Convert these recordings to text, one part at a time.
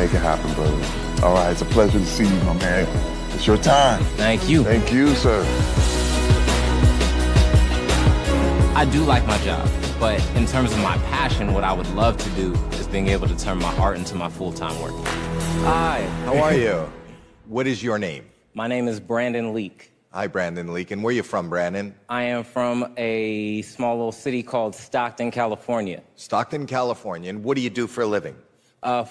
make it happen, brother. All right, it's a pleasure to see you, my man. It's your time. Thank you. Thank you, sir. I do like my job, but in terms of my passion, what I would love to do is being able to turn my art into my full-time work. Hi, how are you? What is your name? My name is Brandon Leake. Hi, Brandon Leake. And where are you from, Brandon? I am from a small little city called Stockton, California. Stockton, California. And what do you do for a living?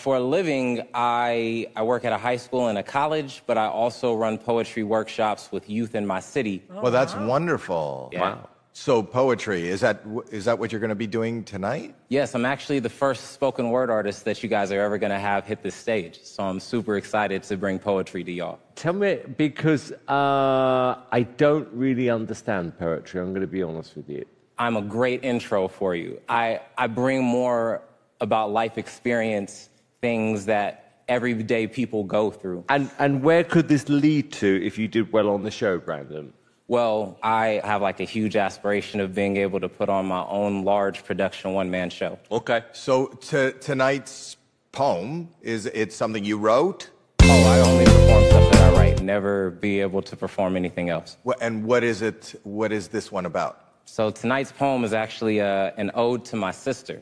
For a living, I work at a high school and a college, but I also run poetry workshops with youth in my city. Oh, well, that's wonderful. Yeah. Wow. So poetry, is that what you're going to be doing tonight? Yes, I'm actually the first spoken word artist that you guys are ever going to have hit this stage. So I'm super excited to bring poetry to y'all. Tell me, because I don't really understand poetry, I'm going to be honest with you. I'm a great intro for you. I bring more about life experience, things that everyday people go through. And where could this lead to if you did well on the show, Brandon? Well, I have like a huge aspiration of being able to put on my own large production one-man show. Okay. So tonight's poem, it's something you wrote? Oh, I only perform stuff that I write. Never be able to perform anything else. Well, and what is it? What is this one about? So tonight's poem is actually an ode to my sister.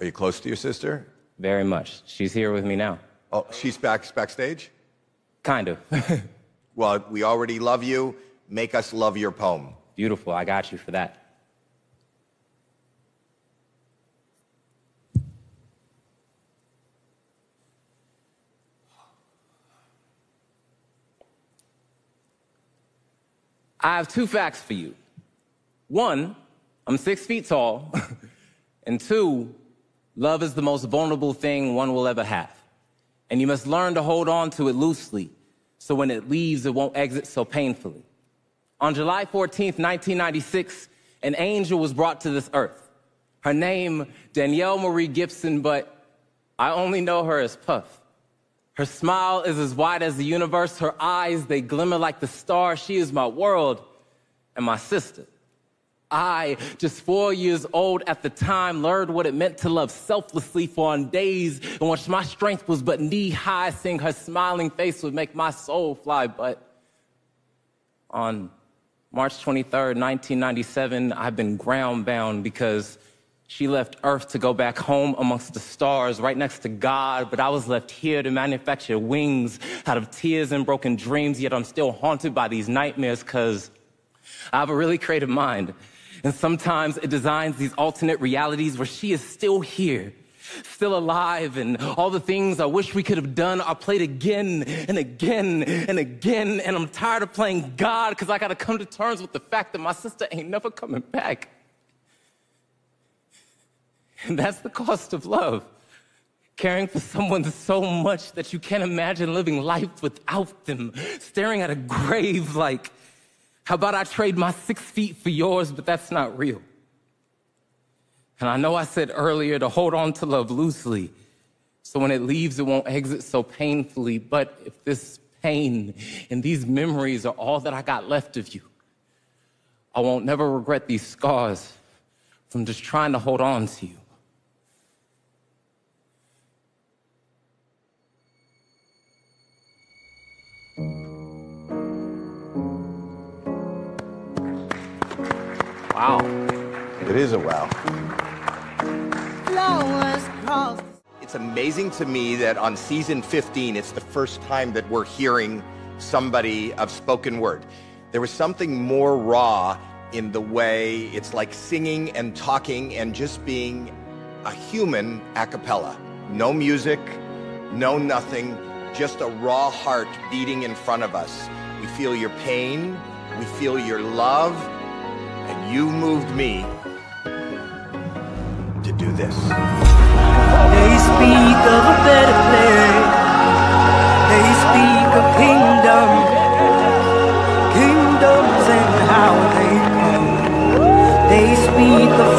Are you close to your sister? Very much. She's here with me now. Oh, she's backstage? Kind of. Well, we already love you. Make us love your poem. Beautiful. I got you for that. I have two facts for you. One, I'm 6 feet tall. And two, love is the most vulnerable thing one will ever have. And you must learn to hold on to it loosely, so when it leaves, it won't exit so painfully. On July 14th, 1996, an angel was brought to this earth. Her name, Danielle Marie Gibson, but I only know her as Puff. Her smile is as wide as the universe. Her eyes, they glimmer like the stars. She is my world and my sister. I, just 4 years old at the time, learned what it meant to love selflessly, for on days in which my strength was but knee-high, seeing her smiling face would make my soul fly. But on March 23rd, 1997, I've been ground-bound because she left Earth to go back home amongst the stars, right next to God, but I was left here to manufacture wings out of tears and broken dreams, yet I'm still haunted by these nightmares because I have a really creative mind, and sometimes it designs these alternate realities where she is still here, still alive, and all the things I wish we could have done are played again and again and again. And I'm tired of playing God because I got to come to terms with the fact that my sister ain't never coming back. And that's the cost of love. Caring for someone so much that you can't imagine living life without them. Staring at a grave like, how about I trade my 6 feet for yours? But that's not real. And I know I said earlier to hold on to love loosely, so when it leaves, it won't exit so painfully. But if this pain and these memories are all that I got left of you, I won't never regret these scars from just trying to hold on to you. Wow. It is a wow. It's amazing to me that on season 15, it's the first time that we're hearing somebody of spoken word. There was something more raw in the way it's like singing and talking and just being a human a cappella. No music, no nothing, just a raw heart beating in front of us. We feel your pain, we feel your love, and you moved me to do this. They speak of a better place. They speak of kingdoms and how they come. They speak of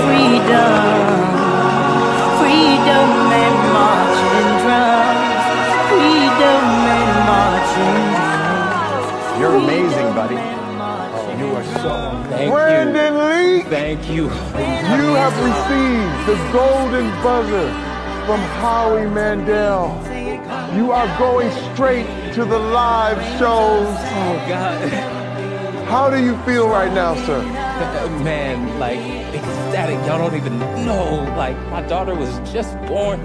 freedom and marching drums, freedom and marching drums. You're amazing, buddy. You are so thank Brandon Leake. Thank you. You have received the golden buzzer from Howie Mandel. You are going straight to the live shows. Oh, God. How do you feel right now, sir? Man, like, ecstatic. Y'all don't even know. Like, my daughter was just born,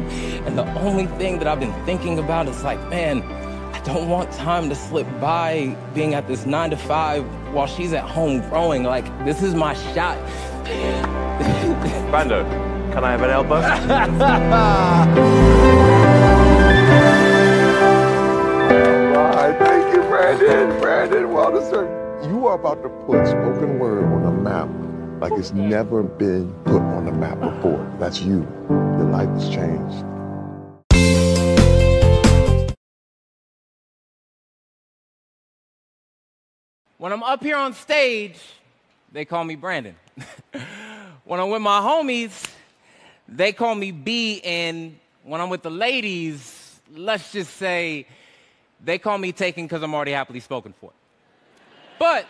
and the only thing that I've been thinking about is, like, man, I don't want time to slip by being at this 9-to-5 while she's at home growing. Like, this is my shot. Brando, can I have an elbow? Thank you, Brandon. Brandon, well deserved. You are about to put spoken word on a map like it's never been put on a map before. That's you. Your life has changed. When I'm up here on stage, they call me Brandon. When I'm with my homies, they call me B. And when I'm with the ladies, let's just say, they call me Taken because I'm already happily spoken for. But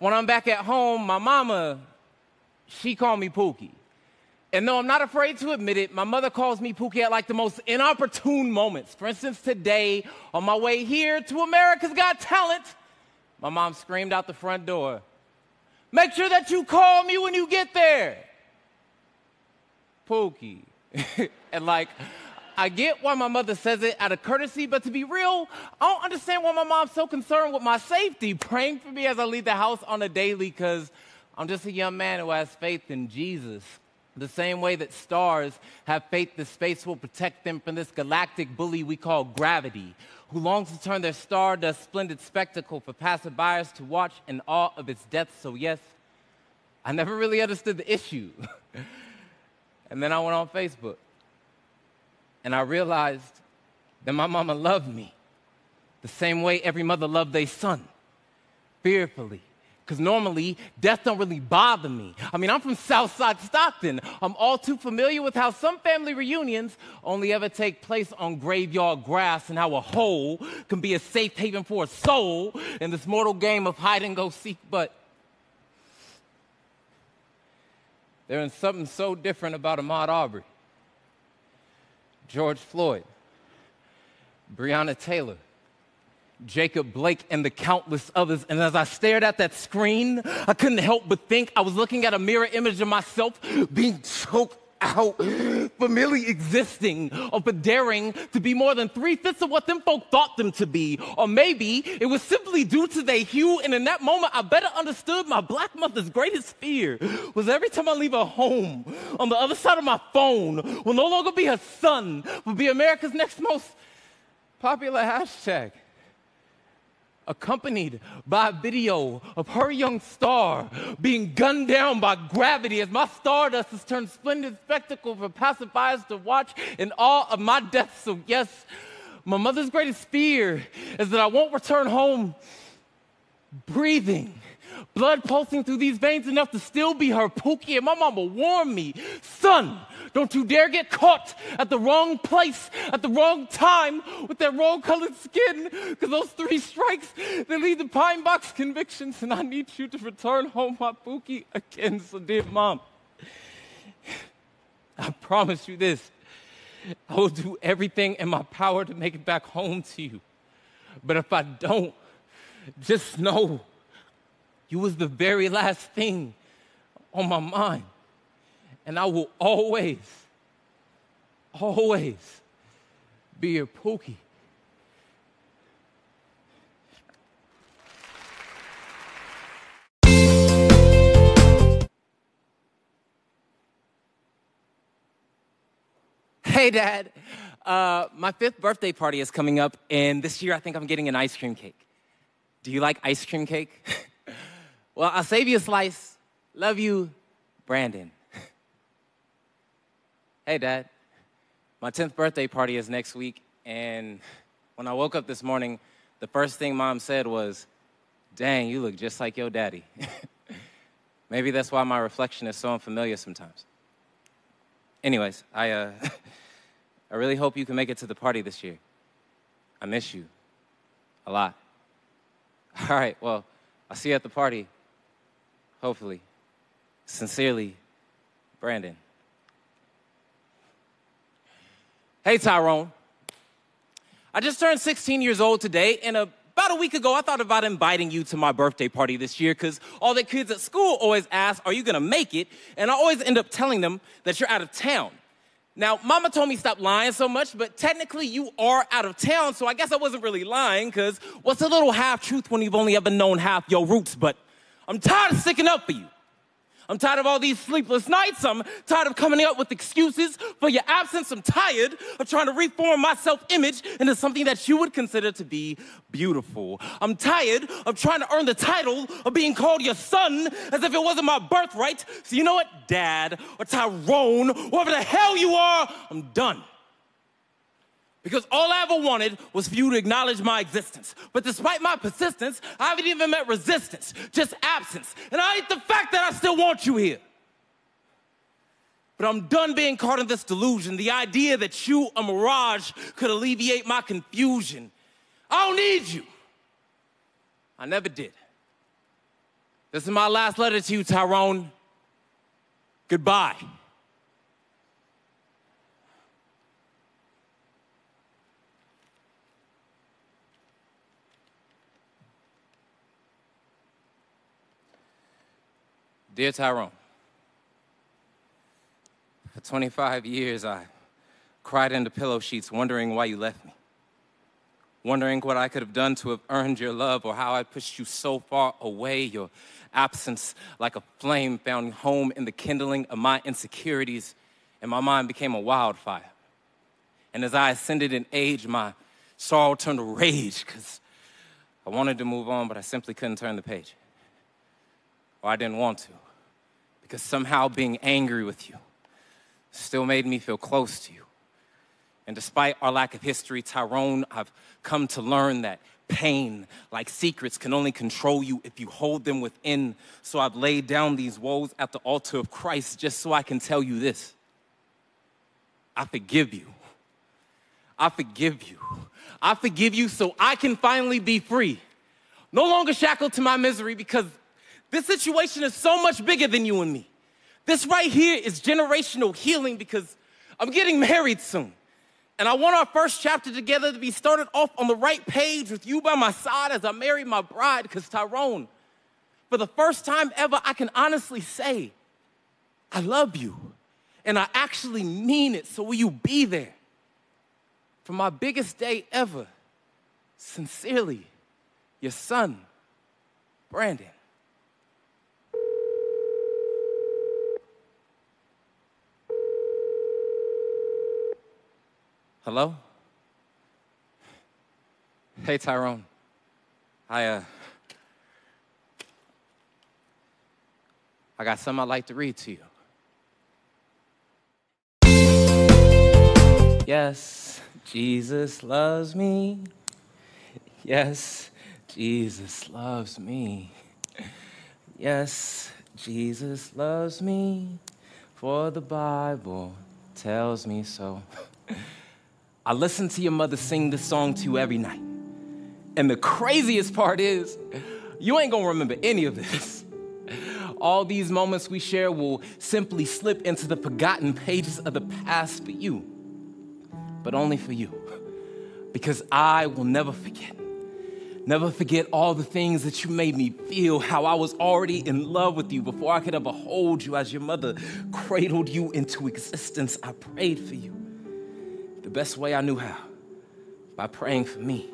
when I'm back at home, my mama, she called me Pookie. And though I'm not afraid to admit it, my mother calls me Pookie at like the most inopportune moments. For instance, today, on my way here to America's Got Talent, my mom screamed out the front door, "Make sure that you call me when you get there. Pookie." And like, I get why my mother says it out of courtesy, but to be real, I don't understand why my mom's so concerned with my safety, praying for me as I leave the house on a daily, because I'm just a young man who has faith in Jesus. The same way that stars have faith that space will protect them from this galactic bully we call gravity, who longs to turn their stardust splendid spectacle for passerbyers to watch in awe of its death. So yes, I never really understood the issue. And then I went on Facebook. And I realized that my mama loved me the same way every mother loved their son, fearfully. Because normally, death don't really bother me. I mean, I'm from Southside Stockton. I'm all too familiar with how some family reunions only ever take place on graveyard grass and how a hole can be a safe haven for a soul in this mortal game of hide and go seek. But there is something so different about Ahmaud Arbery, George Floyd, Breonna Taylor, Jacob Blake, and the countless others. And as I stared at that screen, I couldn't help but think I was looking at a mirror image of myself being choked out for merely existing or for daring to be more than 3/5 of what them folk thought them to be. Or maybe it was simply due to their hue, and in that moment I better understood my black mother's greatest fear was every time I leave her home, on the other side of my phone will no longer be her son, will be America's next most popular hashtag, accompanied by a video of her young star being gunned down by gravity as my stardust has turned splendid spectacle for passerbyers to watch in awe of my death. So yes, my mother's greatest fear is that I won't return home breathing, blood pulsing through these veins enough to still be her Pookie. And my mama warned me, son, don't you dare get caught at the wrong place, at the wrong time, with that wrong colored skin, because those 3 strikes, they lead to pine box convictions, and I need you to return home, my Pookie, again. So dear mom, I promise you this, I will do everything in my power to make it back home to you. But if I don't, just know you was the very last thing on my mind. And I will always, always be your Pookie. Hey, Dad. My 5th birthday party is coming up, and this year I think I'm getting an ice cream cake. Do you like ice cream cake? Well, I'll save you a slice. Love you, Brandon. Hey, Dad. My 10th birthday party is next week, and when I woke up this morning, the first thing Mom said was, "Dang, you look just like your daddy." Maybe that's why my reflection is so unfamiliar sometimes. Anyways, I really hope you can make it to the party this year. I miss you a lot. All right, well, I'll see you at the party, hopefully. Sincerely, Brandon. Hey, Tyrone. I just turned 16 years old today, and about a week ago, I thought about inviting you to my birthday party this year because all the kids at school always ask, are you gonna make it? And I always end up telling them that you're out of town. Now, Mama told me stop lying so much, but technically you are out of town, so I guess I wasn't really lying because what's a little half-truth when you've only ever known half your roots? But I'm tired of sticking up for you. I'm tired of all these sleepless nights. I'm tired of coming up with excuses for your absence. I'm tired of trying to reform my self-image into something that you would consider to be beautiful. I'm tired of trying to earn the title of being called your son as if it wasn't my birthright. So you know what, Dad or Tyrone, whoever the hell you are, I'm done. Because all I ever wanted was for you to acknowledge my existence. But despite my persistence, I haven't even met resistance, just absence. And I hate the fact that I still want you here. But I'm done being caught in this delusion, the idea that you, a mirage, could alleviate my confusion. I don't need you. I never did. This is my last letter to you, Tyrone. Goodbye. Dear Tyrone, for 25 years I cried into pillow sheets wondering why you left me, wondering what I could have done to have earned your love or how I pushed you so far away. Your absence, like a flame, found home in the kindling of my insecurities, and my mind became a wildfire. And as I ascended in age, my sorrow turned to rage because I wanted to move on, but I simply couldn't turn the page. Or I didn't want to, because somehow being angry with you still made me feel close to you. And despite our lack of history, Tyrone, I've come to learn that pain, like secrets, can only control you if you hold them within. So I've laid down these woes at the altar of Christ just so I can tell you this. I forgive you. I forgive you. I forgive you so I can finally be free. No longer shackled to my misery, because this situation is so much bigger than you and me. This right here is generational healing, because I'm getting married soon. And I want our first chapter together to be started off on the right page with you by my side as I marry my bride, because Tyrone, for the first time ever, I can honestly say, I love you. And I actually mean it, so will you be there? For my biggest day ever, sincerely, your son, Brandon. Hello? Hey, Tyrone. I got something I'd like to read to you. Yes, Jesus loves me. Yes, Jesus loves me. Yes, Jesus loves me, for the Bible tells me so. I listen to your mother sing this song to you every night. And the craziest part is, you ain't gonna remember any of this. All these moments we share will simply slip into the forgotten pages of the past for you, but only for you. Because I will never forget. Never forget all the things that you made me feel, how I was already in love with you before I could ever hold you. As your mother cradled you into existence, I prayed for you. The best way I knew how, by praying for me,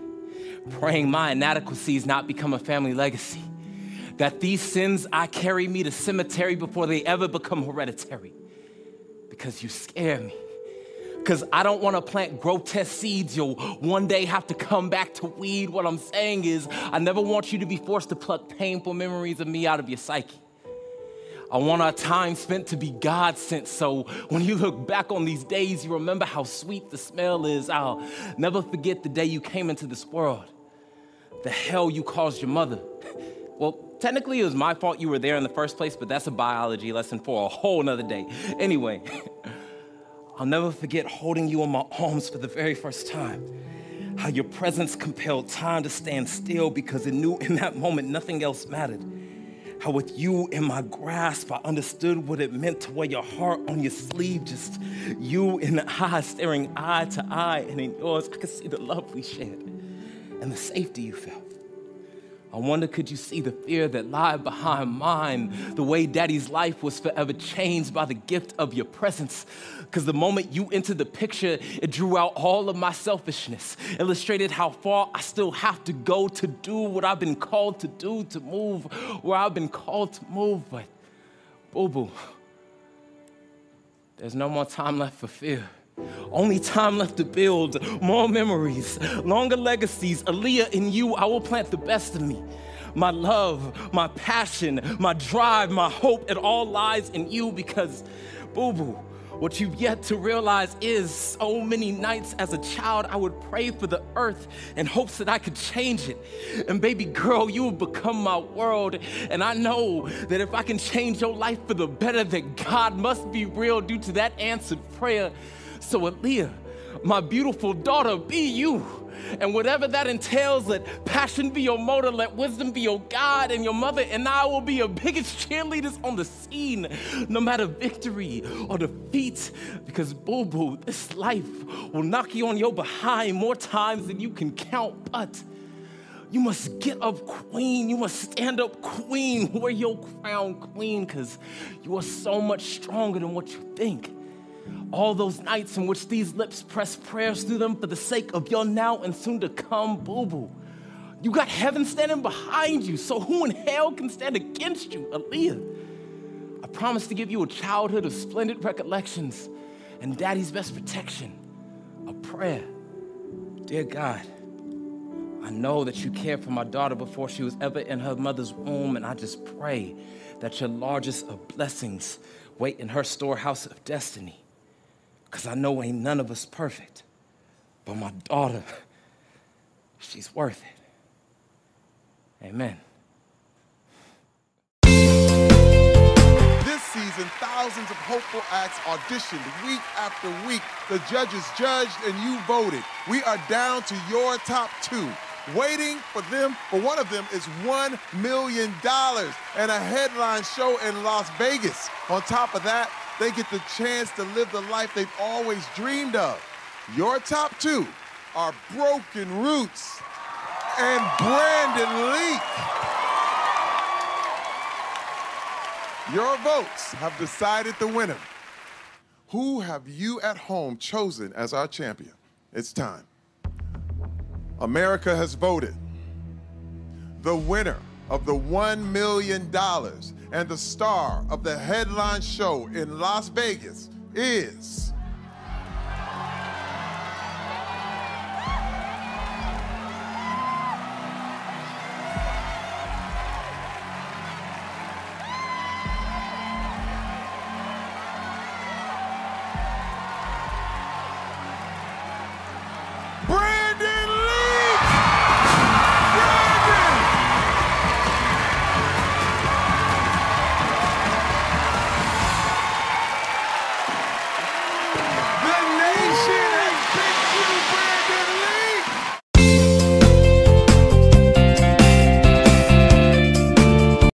praying my inadequacies not become a family legacy, that these sins I carry me to cemetery before they ever become hereditary, because you scare me, because I don't want to plant grotesque seeds you'll one day have to come back to weed. What I'm saying is, I never want you to be forced to pluck painful memories of me out of your psyche. I want our time spent to be God-sent, so when you look back on these days, you remember how sweet the smell is. I'll never forget the day you came into this world, the hell you caused your mother. Well, technically it was my fault you were there in the first place, but that's a biology lesson for a whole nother day. Anyway, I'll never forget holding you in my arms for the very first time, how your presence compelled time to stand still because it knew in that moment nothing else mattered. how with you in my grasp, I understood what it meant to wear your heart on your sleeve, just you and I staring eye to eye, and in yours, I could see the love we shared and the safety you felt. I wonder, could you see the fear that lied behind mine, the way Daddy's life was forever changed by the gift of your presence? Because the moment you entered the picture, it drew out all of my selfishness, illustrated how far I still have to go to do what I've been called to do, to move where I've been called to move. But boo-boo, there's no more time left for fear. Only time left to build more memories, longer legacies. Aaliyah, in you, I will plant the best of me. My love, my passion, my drive, my hope, it all lies in you because, boo-boo, what you've yet to realize is so many nights as a child, I would pray for the earth in hopes that I could change it. And baby girl, you have become my world. And I know that if I can change your life for the better, that God must be real due to that answered prayer. So Aaliyah, my beautiful daughter, be you. And whatever that entails, let passion be your motor, let wisdom be your guide, and your mother and I will be your biggest cheerleaders on the scene, no matter victory or defeat, because boo-boo, this life will knock you on your behind more times than you can count, but you must get up, queen. You must stand up, queen. Wear your crown, queen, because you are so much stronger than what you think. All those nights in which these lips press prayers through them for the sake of your now and soon to come, boo-boo. You got heaven standing behind you, so who in hell can stand against you, Aaliyah? I promise to give you a childhood of splendid recollections and Daddy's best protection, a prayer. Dear God, I know that you cared for my daughter before she was ever in her mother's womb, and I just pray that your largest of blessings wait in her storehouse of destiny. Because I know ain't none of us perfect, but my daughter, she's worth it. Amen. This season, thousands of hopeful acts auditioned week after week. The judges judged and you voted. We are down to your top two. Waiting for one of them is $1 million and a headline show in Las Vegas. On top of that, they get the chance to live the life they've always dreamed of. Your top two are Broken Roots and Brandon Leake. Your votes have decided the winner. Who have you at home chosen as our champion? It's time. America has voted. The winner of the $1 million and the star of the headline show in Las Vegas is...